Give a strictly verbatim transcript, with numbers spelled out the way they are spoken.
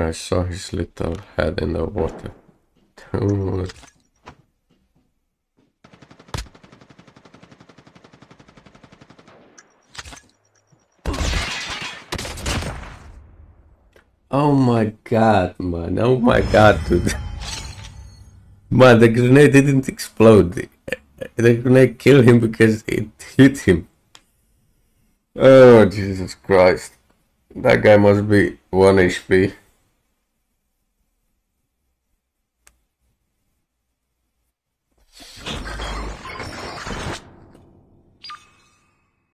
I saw his little head in the water. Dude. Oh my god, man. Oh my god, dude. Man, the grenade didn't explode. The grenade killed him because it hit him. Oh, Jesus Christ. That guy must be one H P.